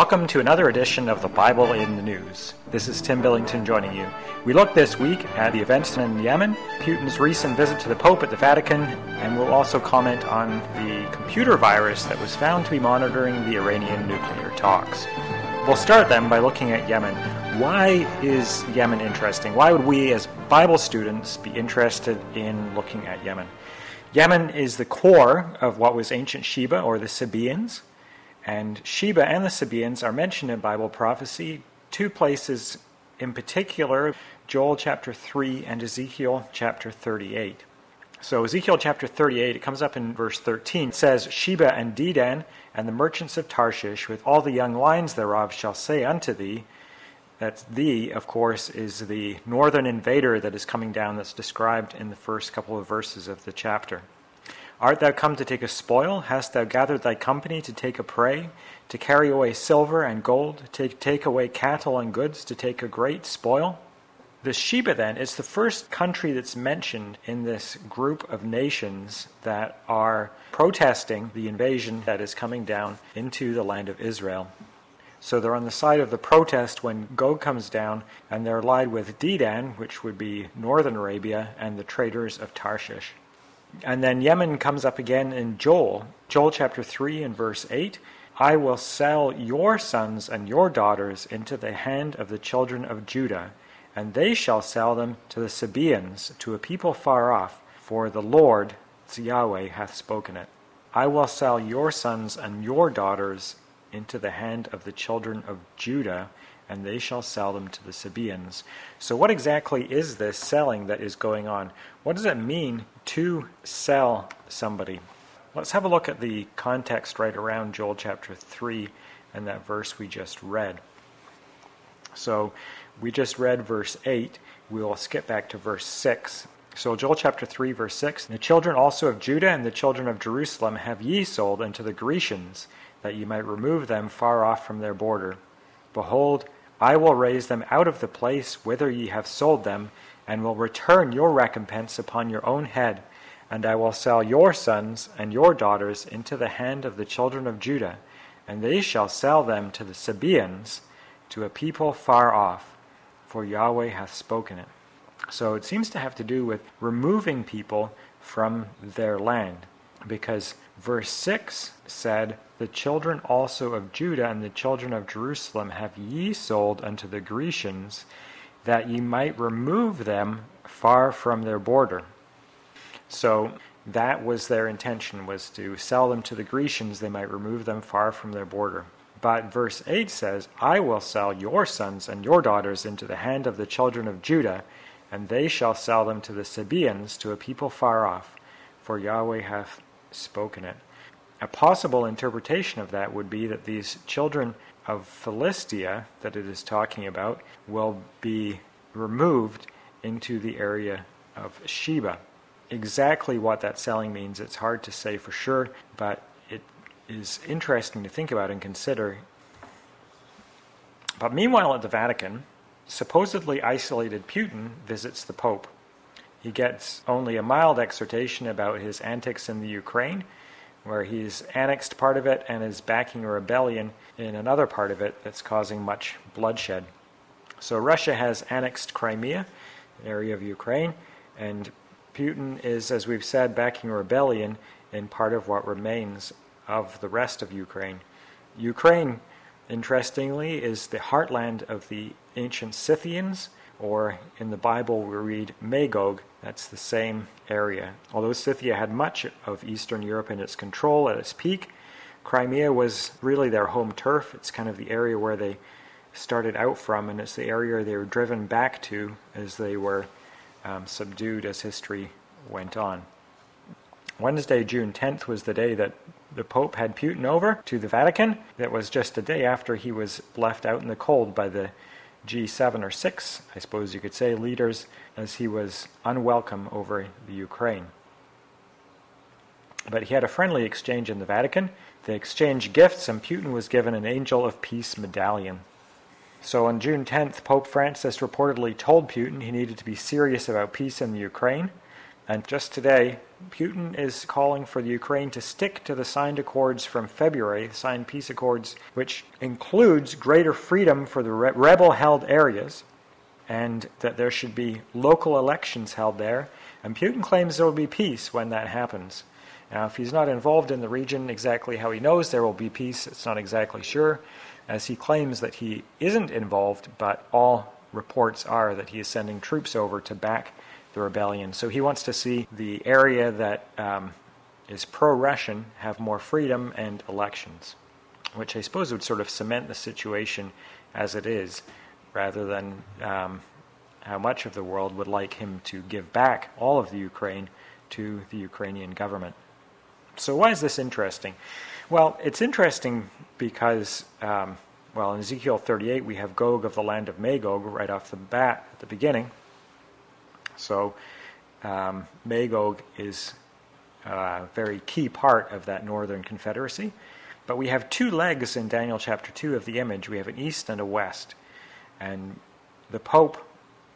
Welcome to another edition of the Bible in the News. This is Tim Billington joining you. We look this week at the events in Yemen, Putin's recent visit to the Pope at the Vatican, and we'll also comment on the computer virus that was found to be monitoring the Iranian nuclear talks. We'll start then by looking at Yemen. Why is Yemen interesting? Why would we as Bible students be interested in looking at Yemen? Yemen is the core of what was ancient Sheba, or the Sabaeans. And Sheba and the Sabaeans are mentioned in Bible prophecy, two places in particular, Joel chapter 3 and Ezekiel chapter 38. So Ezekiel chapter 38, it comes up in verse 13, it says, Sheba and Dedan and the merchants of Tarshish with all the young lions thereof shall say unto thee, that thee, of course, is the northern invader that is coming down that's described in the first couple of verses of the chapter. Art thou come to take a spoil? Hast thou gathered thy company to take a prey? To carry away silver and gold? To take away cattle and goods? To take a great spoil? The Sheba then is the first country that's mentioned in this group of nations that are protesting the invasion that is coming down into the land of Israel. So they're on the side of the protest when Gog comes down, and they're allied with Dedan, which would be northern Arabia, and the traders of Tarshish. And then Yemen comes up again in Joel chapter 3 and verse 8. I will sell your sons and your daughters into the hand of the children of Judah, and they shall sell them to the Sabaeans, to a people far off, for the Lord, Yahweh, hath spoken it. I will sell your sons and your daughters into the hand of the children of Judah, and they shall sell them to the Sabaeans. So what exactly is this selling that is going on? What does it mean to sell somebody? Let's have a look at the context right around Joel chapter 3 and that verse we just read. So we just read verse 8. We will skip back to verse 6. So Joel chapter 3 verse 6, The children also of Judah and the children of Jerusalem have ye sold unto the Grecians, that ye might remove them far off from their border. Behold, I will raise them out of the place whither ye have sold them, and will return your recompense upon your own head. And I will sell your sons and your daughters into the hand of the children of Judah, and they shall sell them to the Sabaeans, to a people far off, for Yahweh hath spoken it. So it seems to have to do with removing people from their land, because verse 6 said, The children also of Judah and the children of Jerusalem have ye sold unto the Grecians, that ye might remove them far from their border. So that was their intention, was to sell them to the Grecians, they might remove them far from their border. But verse 8 says, I will sell your sons and your daughters into the hand of the children of Judah, and they shall sell them to the Sabaeans, to a people far off, for Yahweh hath spoken it. A possible interpretation of that would be that these children of Philistia that it is talking about will be removed into the area of Sheba. Exactly what that selling means, it's hard to say for sure, but it is interesting to think about and consider. But meanwhile at the Vatican, supposedly isolated Putin visits the Pope. He gets only a mild exhortation about his antics in the Ukraine, where he's annexed part of it and is backing a rebellion in another part of it that's causing much bloodshed. So Russia has annexed Crimea, an area of Ukraine, and Putin is, as we've said, backing a rebellion in part of what remains of the rest of Ukraine. Ukraine, interestingly, is the heartland of the ancient Scythians, or in the Bible we read Magog. That's the same area. Although Scythia had much of Eastern Europe in its control at its peak, Crimea was really their home turf. It's kind of the area where they started out from, and it's the area they were driven back to as they were subdued as history went on. Wednesday, June 10th, was the day that the Pope had Putin over to the Vatican. That was just a day after he was left out in the cold by the G7 or 6, I suppose you could say, leaders, as he was unwelcome over the Ukraine. But he had a friendly exchange in the Vatican. They exchanged gifts, and Putin was given an Angel of Peace medallion. So on June 10th, Pope Francis reportedly told Putin he needed to be serious about peace in the Ukraine. And just today, Putin is calling for the Ukraine to stick to the signed accords from February, signed peace accords, which includes greater freedom for the rebel-held areas, and that there should be local elections held there. And Putin claims there will be peace when that happens. Now, if he's not involved in the region, exactly how he knows there will be peace, it's not exactly sure, as he claims that he isn't involved, but all reports are that he is sending troops over to back the rebellion. So he wants to see the area that is pro-Russian have more freedom and elections, which I suppose would sort of cement the situation as it is, rather than how much of the world would like him to give back all of the Ukraine to the Ukrainian government. So why is this interesting? Well, it's interesting because, well, in Ezekiel 38, we have Gog of the land of Magog right off the bat at the beginning. So Magog is a very key part of that northern confederacy. But we have two legs in Daniel chapter 2 of the image. We have an east and a west. And the Pope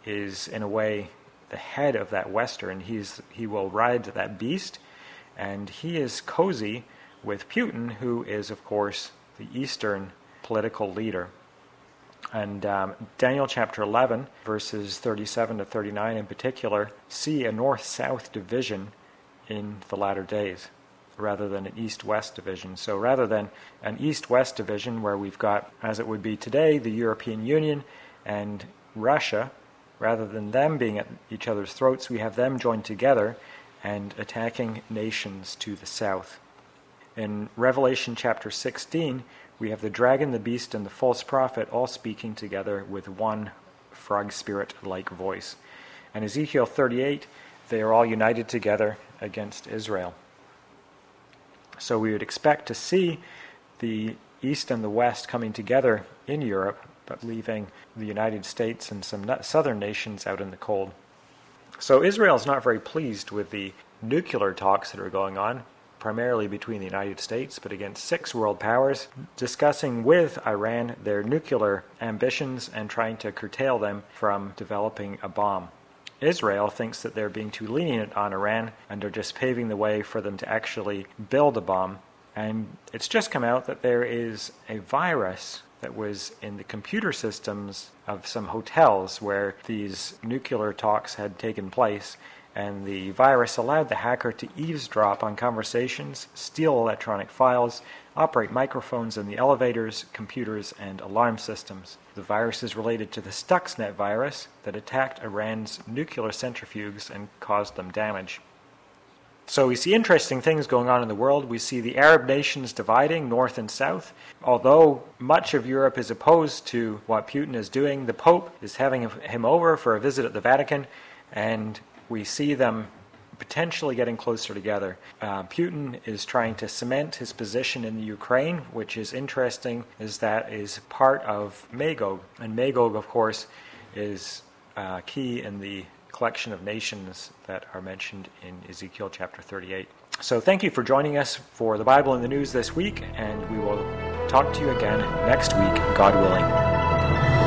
is, in a way, the head of that western. He will ride that beast. And he is cozy with Putin, who is, of course, the eastern political leader. And Daniel chapter 11, verses 37 to 39 in particular, see a north-south division in the latter days, rather than an east-west division. So rather than an east-west division where we've got, as it would be today, the European Union and Russia, rather than them being at each other's throats, we have them joined together and attacking nations to the south. In Revelation chapter 16, we have the dragon, the beast, and the false prophet all speaking together with one frog spirit-like voice. And Ezekiel 38, they are all united together against Israel. So we would expect to see the east and the west coming together in Europe, but leaving the United States and some southern nations out in the cold. So Israel is not very pleased with the nuclear talks that are going on, primarily between the United States, but against 6 world powers, discussing with Iran their nuclear ambitions and trying to curtail them from developing a bomb. Israel thinks that they're being too lenient on Iran and are just paving the way for them to actually build a bomb. And it's just come out that there is a virus that was in the computer systems of some hotels where these nuclear talks had taken place, and the virus allowed the hacker to eavesdrop on conversations, steal electronic files, operate microphones in the elevators, computers, and alarm systems. The virus is related to the Stuxnet virus that attacked Iran's nuclear centrifuges and caused them damage. So we see interesting things going on in the world. We see the Arab nations dividing north and south. Although much of Europe is opposed to what Putin is doing, the Pope is having him over for a visit at the Vatican, and we see them potentially getting closer together. Putin is trying to cement his position in the Ukraine, which is interesting, as that is part of Magog. And Magog, of course, is key in the collection of nations that are mentioned in Ezekiel chapter 38. So thank you for joining us for the Bible in the News this week, and we will talk to you again next week, God willing.